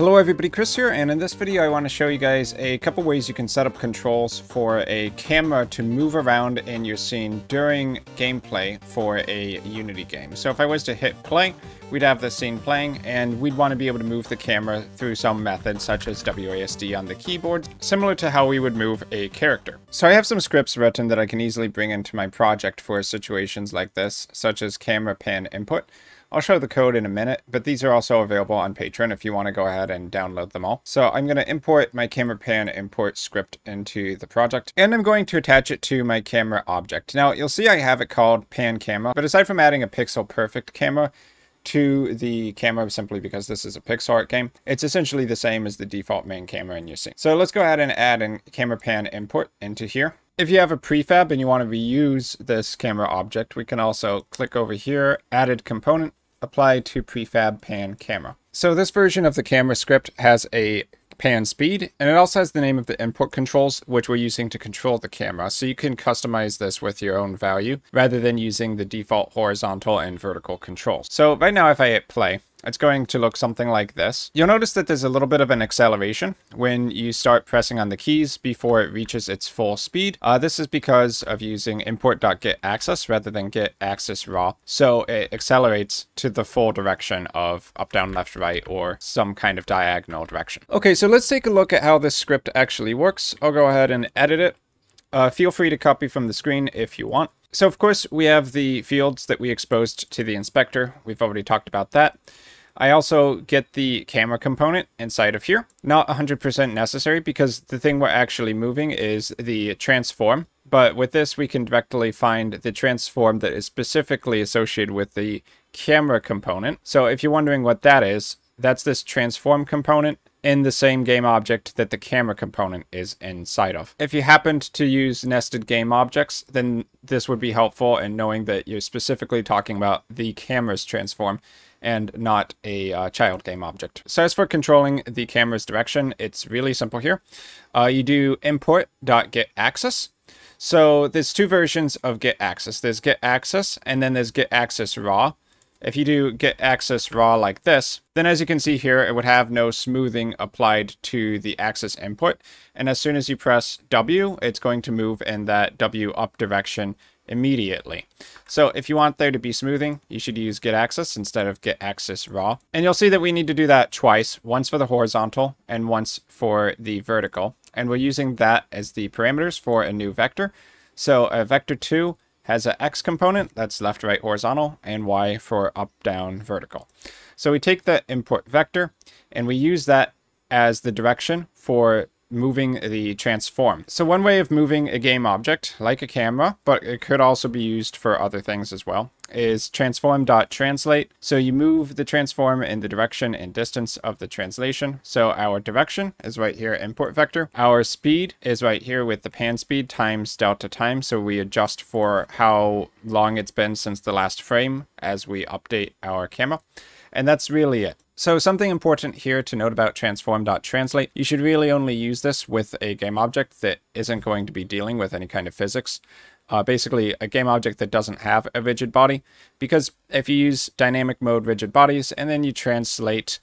Hello everybody, Chris here, and in this video I want to show you guys a couple ways you can set up controls for a camera to move around in your scene during gameplay for a Unity game. So if I was to hit play, we'd have the scene playing, and we'd want to be able to move the camera through some method such as WASD on the keyboard, similar to how we would move a character. So I have some scripts written that I can easily bring into my project for situations like this, such as CameraPanInput. I'll show the code in a minute, but these are also available on Patreon if you want to go ahead and download them all. So I'm going to import my CameraPanInput script into the project, and I'm going to attach it to my camera object. Now you'll see I have it called pan camera, but aside from adding a pixel perfect camera to the camera, simply because this is a pixel art game, it's essentially the same as the default main camera in your scene. So let's go ahead and add in CameraPanInput into here. If you have a prefab and you want to reuse this camera object, we can also click over here, added component, apply to prefab pan camera. So this version of the camera script has a pan speed, and it also has the name of the input controls, which we're using to control the camera. So you can customize this with your own value rather than using the default horizontal and vertical controls. So right now, if I hit play, it's going to look something like this. You'll notice that there's a little bit of an acceleration when you start pressing on the keys before it reaches its full speed. This is because of using Input.GetAxis rather than GetAxisRaw. So it accelerates to the full direction of up, down, left, right, or some kind of diagonal direction. Okay, so let's take a look at how this script actually works. I'll go ahead and edit it. Feel free to copy from the screen if you want. So of course, we have the fields that we exposed to the inspector. We've already talked about that. I also get the camera component inside of here. Not 100% necessary because the thing we're actually moving is the transform. But with this, we can directly find the transform that is specifically associated with the camera component. So if you're wondering what that is, that's this transform component in the same game object that the camera component is inside of. If you happened to use nested game objects, then this would be helpful in knowing that you're specifically talking about the camera's transform and not a child game object. So as for controlling the camera's direction, it's really simple here. You do import.getAxis. So there's two versions of getAxis. There's getAxis and then there's getAxisRaw. If you do getAxisRaw like this, then as you can see here, it would have no smoothing applied to the axis input. And as soon as you press W, it's going to move in that W up direction immediately. So if you want there to be smoothing, you should use getAxis instead of getAxisRaw. And you'll see that we need to do that twice, once for the horizontal and once for the vertical. And we're using that as the parameters for a new vector. So a vector 2 has an X component, that's left, right, horizontal, and Y for up, down, vertical. So we take the input vector and we use that as the direction for moving the transform. So one way of moving a game object, like a camera, but it could also be used for other things as well, is transform.translate. So you move the transform in the direction and distance of the translation. So our direction is right here, input vector. Our speed is right here with the pan speed times delta time. So we adjust for how long it's been since the last frame as we update our camera. And that's really it. So something important here to note about transform.translate, you should really only use this with a game object that isn't going to be dealing with any kind of physics. Basically, a game object that doesn't have a rigid body, because if you use dynamic mode rigid bodies and then you translate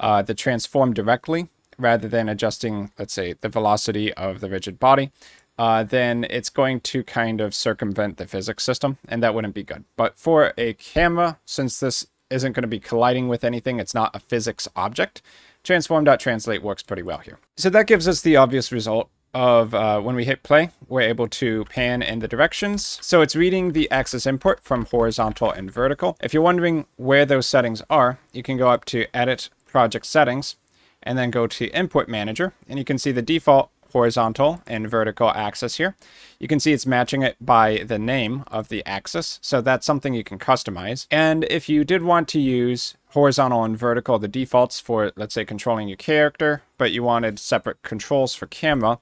the transform directly rather than adjusting, let's say, the velocity of the rigid body, then it's going to kind of circumvent the physics system, and that wouldn't be good. But for a camera, since this isn't going to be colliding with anything, it's not a physics object, transform.translate works pretty well here. So that gives us the obvious result of when we hit play, we're able to pan in the directions. So it's reading the axis input from horizontal and vertical. If you're wondering where those settings are, you can go up to Edit, Project Settings, and then go to Input Manager, and you can see the default horizontal and vertical axis here. You can see it's matching it by the name of the axis, so that's something you can customize. And if you did want to use horizontal and vertical, the defaults for, let's say, controlling your character, but you wanted separate controls for camera,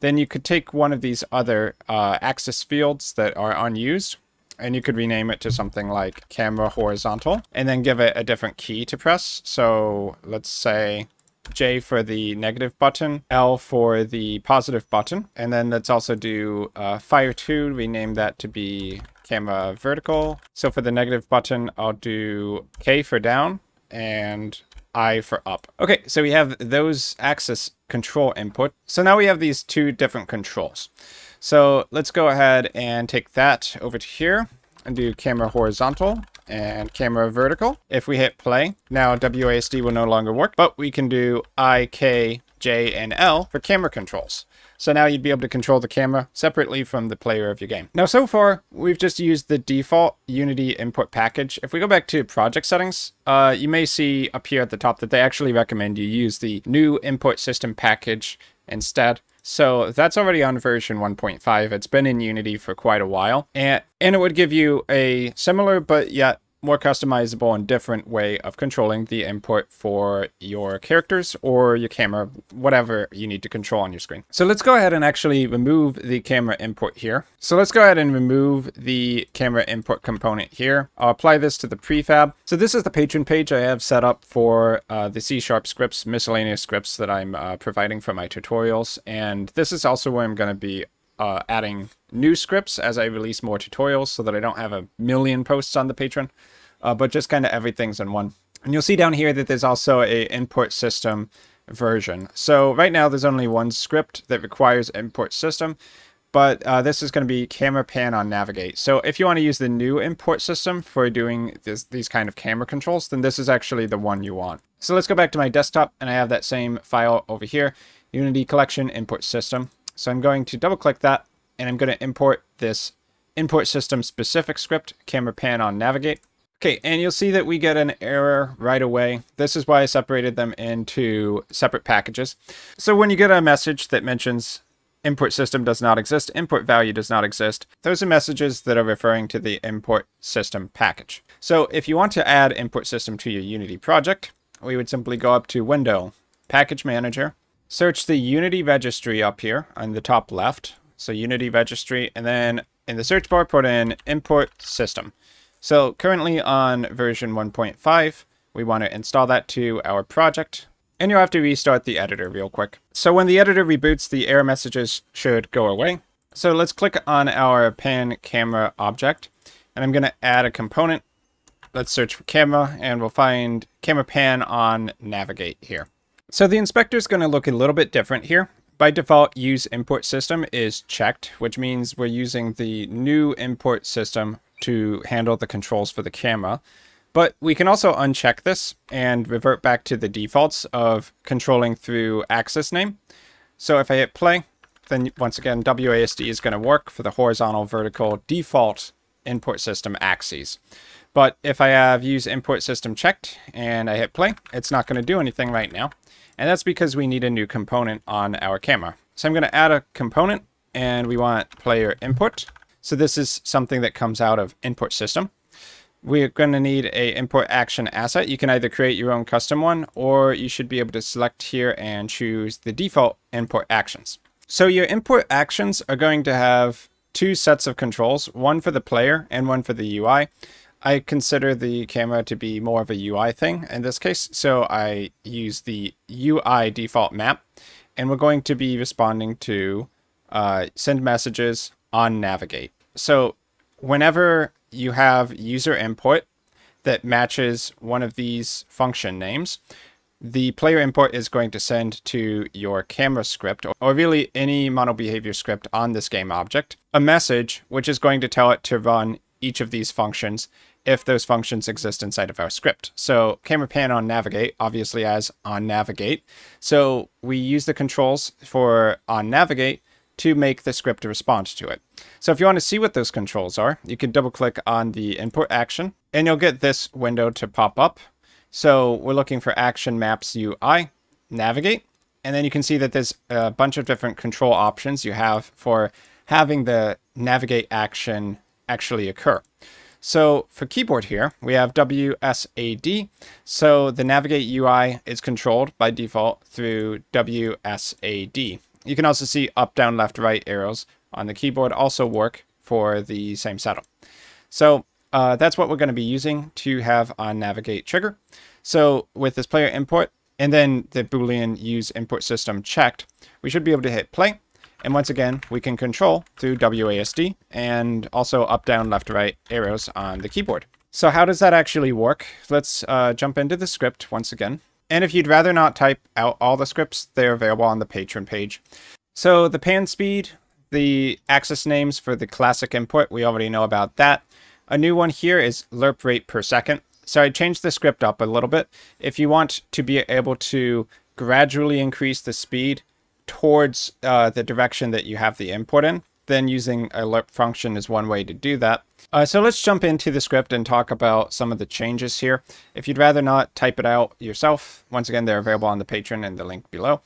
then you could take one of these other axis fields that are unused, and you could rename it to something like camera horizontal, and then give it a different key to press. So let's say J for the negative button, L for the positive button, and then let's also do fire 2, rename that to be camera vertical. So for the negative button, I'll do K for down and I for up. Okay, so we have those axis control input. So now we have these two different controls. So let's go ahead and take that over to here and do camera horizontal and camera vertical. If we hit play, now WASD will no longer work, but we can do I, K, J, and L for camera controls. So now you'd be able to control the camera separately from the player of your game. Now, so far, we've just used the default Unity input package. If we go back to Project Settings, you may see up here at the top that they actually recommend you use the new Input System package instead. So that's already on version 1.5. It's been in Unity for quite a while. And it would give you a similar but yet more customizable and different way of controlling the input for your characters or your camera, whatever you need to control on your screen. So let's go ahead and actually remove the camera input here. So let's go ahead and remove the camera input component here. I'll apply this to the prefab. So this is the Patreon page I have set up for the C# scripts, miscellaneous scripts that I'm providing for my tutorials. And this is also where I'm going to be adding new scripts as I release more tutorials so that I don't have 1 million posts on the Patreon, but just kind of everything's in one. And you'll see down here that there's also a input system version. So right now there's only one script that requires input system, but this is going to be CameraPanInput. So if you want to use the new input system for doing these kind of camera controls, then this is actually the one you want. So let's go back to my desktop and I have that same file over here, Unity collection input system. So I'm going to double click that and I'm going to import this input system specific script, CameraPanInput. Okay, and you'll see that we get an error right away. This is why I separated them into separate packages. So when you get a message that mentions input system does not exist, input value does not exist, those are messages that are referring to the input system package. So if you want to add input system to your Unity project, we would simply go up to Window, Package Manager, search the Unity Registry up here on the top left. So Unity Registry, and then in the search bar, put in Input System. So currently on version 1.5, we want to install that to our project. And you'll have to restart the editor real quick. So when the editor reboots, the error messages should go away. So let's click on our pan camera object, and I'm going to add a component. Let's search for camera, and we'll find CameraPanInput here. So the inspector is going to look a little bit different here. By default, use input system is checked, which means we're using the new input system to handle the controls for the camera. But we can also uncheck this and revert back to the defaults of controlling through axis name. So if I hit play, then once again, WASD is going to work for the horizontal, vertical, default input system axes. But if I have use input system checked and I hit play, it's not going to do anything right now. And that's because we need a new component on our camera. So I'm going to add a component and we want player input. So this is something that comes out of input system. We're going to need a input action asset. You can either create your own custom one, or you should be able to select here and choose the default input actions. So your input actions are going to have two sets of controls, one for the player and one for the UI. I consider the camera to be more of a UI thing in this case, so I use the UI default map, and we're going to be responding to send messages on navigate. So whenever you have user input that matches one of these function names, the player input is going to send to your camera script, or really any mono behavior script on this game object, a message which is going to tell it to run each of these functions if those functions exist inside of our script. So CameraPanInput obviously as OnNavigate. So we use the controls for OnNavigate to make the script respond to it. So if you want to see what those controls are, you can double click on the input action and you'll get this window to pop up. So we're looking for action maps UI, navigate, and then you can see that there's a bunch of different control options you have for having the navigate action actually occur. So for keyboard here, we have WSAD. So the navigate UI is controlled by default through WSAD. You can also see up, down, left, right arrows on the keyboard also work for the same setup. So that's what we're going to be using to have on navigate trigger. So with this player input and then the Boolean use input system checked, we should be able to hit play. And once again, we can control through WASD and also up, down, left, right arrows on the keyboard. So how does that actually work? Let's jump into the script once again. And if you'd rather not type out all the scripts, they're available on the Patreon page. So the pan speed, the axis names for the classic input, we already know about that. A new one here is Lerp rate per second. So I changed the script up a little bit. If you want to be able to gradually increase the speed towards the direction that you have the input in, then using a Lerp function is one way to do that. So let's jump into the script and talk about some of the changes here. If you'd rather not type it out yourself, once again, they're available on the Patreon and the link below.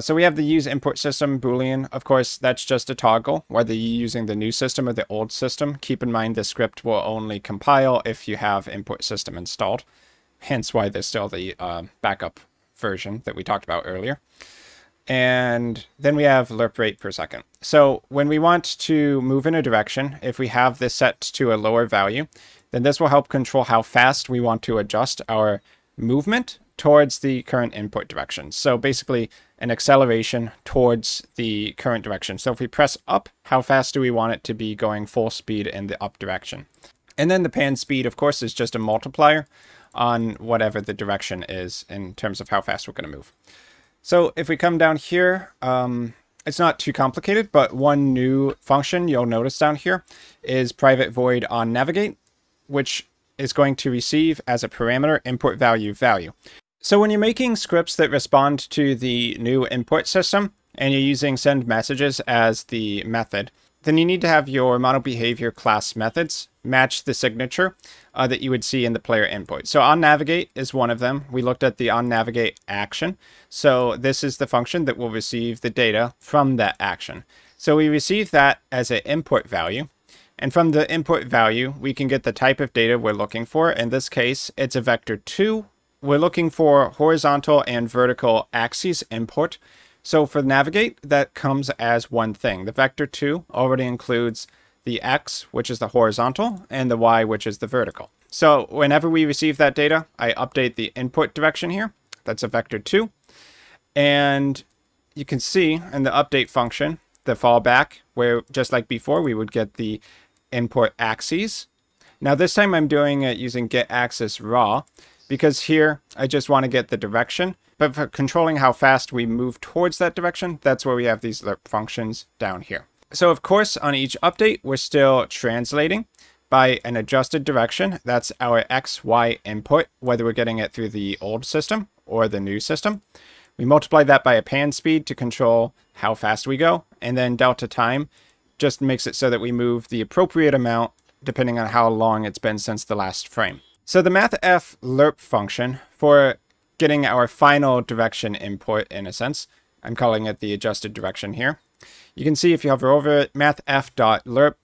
So we have the use input system Boolean. Of course, that's just a toggle, whether you're using the new system or the old system. Keep in mind, this script will only compile if you have input system installed, hence why there's still the backup version that we talked about earlier. And then we have Lerp rate per second. So when we want to move in a direction, if we have this set to a lower value, then this will help control how fast we want to adjust our movement towards the current input direction. So basically an acceleration towards the current direction. So if we press up, how fast do we want it to be going full speed in the up direction? And then the pan speed, of course, is just a multiplier on whatever the direction is in terms of how fast we're going to move. So if we come down here, it's not too complicated, but one new function you'll notice down here is private void OnNavigate, which is going to receive as a parameter input value. So when you're making scripts that respond to the new input system and you're using send messages as the method, then you need to have your mono behavior class methods match the signature that you would see in the player input. So onNavigate is one of them. We looked at the onNavigate action. So this is the function that will receive the data from that action. So we receive that as an input value. And from the input value, we can get the type of data we're looking for. In this case, it's a vector 2. We're looking for horizontal and vertical axes input. So for navigate, that comes as one thing. The vector 2 already includes the X, which is the horizontal, and the Y, which is the vertical. So whenever we receive that data, I update the input direction here. That's a vector 2. And you can see in the update function, the fallback, where just like before, we would get the input axes. Now this time I'm doing it using GetAxisRaw, because here I just want to get the direction. But for controlling how fast we move towards that direction, that's where we have these Lerp functions down here. So of course, on each update, we're still translating by an adjusted direction. That's our X, Y input, whether we're getting it through the old system or the new system. We multiply that by a pan speed to control how fast we go. And then delta time just makes it so that we move the appropriate amount depending on how long it's been since the last frame. So the mathf.lerp function for getting our final direction input, in a sense. I'm calling it the adjusted direction here. You can see if you hover over it, mathf.lerp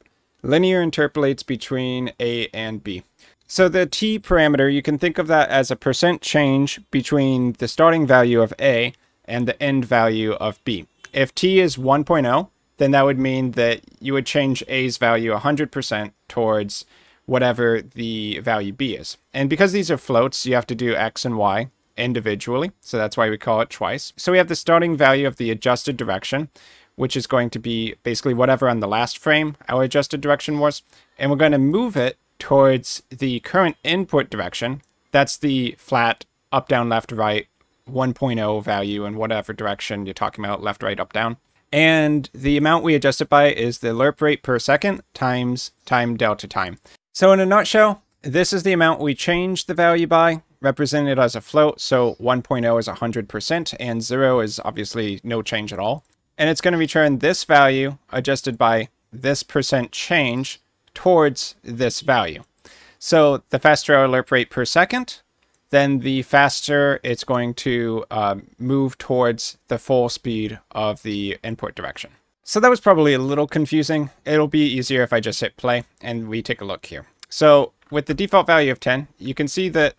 linear interpolates between A and B. So the T parameter, you can think of that as a percent change between the starting value of A and the end value of B. If T is 1.0, then that would mean that you would change A's value 100% towards whatever the value B is. And because these are floats, you have to do X and Y individually, so that's why we call it twice. So we have the starting value of the adjusted direction, which is going to be basically whatever on the last frame our adjusted direction was, and we're going to move it towards the current input direction. That's the flat up, down, left, right 1.0 value in whatever direction you're talking about, left, right, up, down. And the amount we adjust it by is the Lerp rate per second times time delta time. So in a nutshell, this is the amount we change the value by, represented as a float. So 1.0 is 100% and 0 is obviously no change at all. And it's going to return this value adjusted by this percent change towards this value. So the faster our Lerp rate per second, then the faster it's going to move towards the full speed of the input direction. So that was probably a little confusing. It'll be easier if I just hit play and we take a look here. So with the default value of 10, you can see that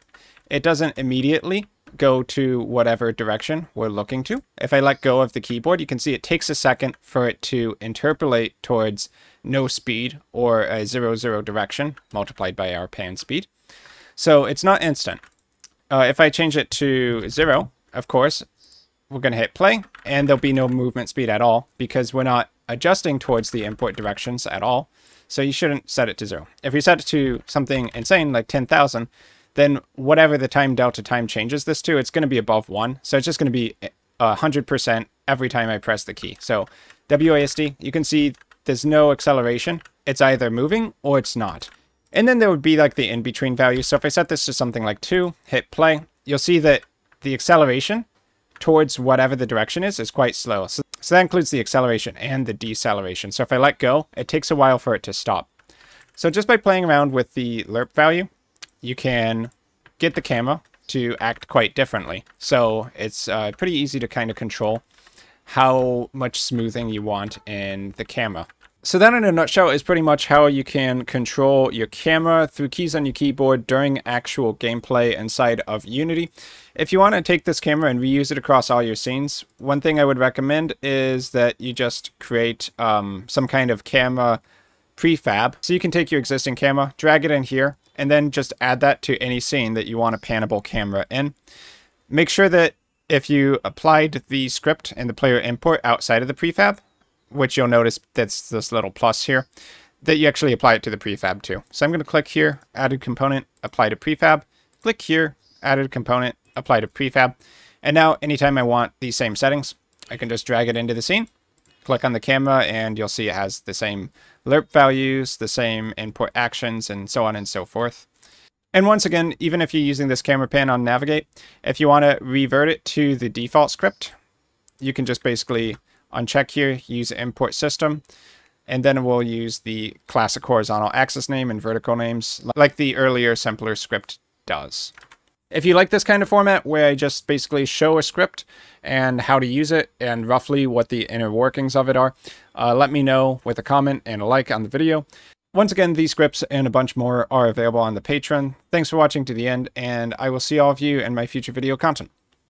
it doesn't immediately go to whatever direction we're looking to. If I let go of the keyboard, you can see it takes a second for it to interpolate towards no speed or a 0, 0 direction multiplied by our pan speed. So it's not instant. If I change it to 0, of course, we're going to hit play and there'll be no movement speed at all because we're not adjusting towards the input directions at all. So you shouldn't set it to 0. If we set it to something insane like 10,000, then whatever the time delta time changes this to, it's going to be above 1. So it's just going to be 100% every time I press the key. So WASD, you can see there's no acceleration. It's either moving or it's not. And then there would be like the in-between value. So if I set this to something like 2, hit play, you'll see that the acceleration towards whatever the direction is quite slow. So that includes the acceleration and the deceleration. So if I let go, it takes a while for it to stop. So just by playing around with the Lerp value, you can get the camera to act quite differently. So it's pretty easy to kind of control how much smoothing you want in the camera. So that in a nutshell is pretty much how you can control your camera through keys on your keyboard during actual gameplay inside of Unity. If you want to take this camera and reuse it across all your scenes, one thing I would recommend is that you just create some kind of camera prefab. So you can take your existing camera, drag it in here, and then just add that to any scene that you want a panable camera in. Make sure that if you applied the script and the player input outside of the prefab, which you'll notice that's this little plus here, that you actually apply it to the prefab too. So I'm going to click here, added component, apply to prefab, click here, added component, apply to prefab. And now anytime I want these same settings, I can just drag it into the scene, click on the camera, and you'll see it has the same Lerp values, the same input actions, and so on and so forth. And once again, even if you're using this camera pan on Navigate, if you want to revert it to the default script, you can just basically uncheck here, use Input System, and then we'll use the classic horizontal axis name and vertical names like the earlier, simpler script does. If you like this kind of format where I just basically show a script and how to use it and roughly what the inner workings of it are, let me know with a comment and a like on the video. Once again, these scripts and a bunch more are available on the Patreon. Thanks for watching to the end, and I will see all of you in my future video content.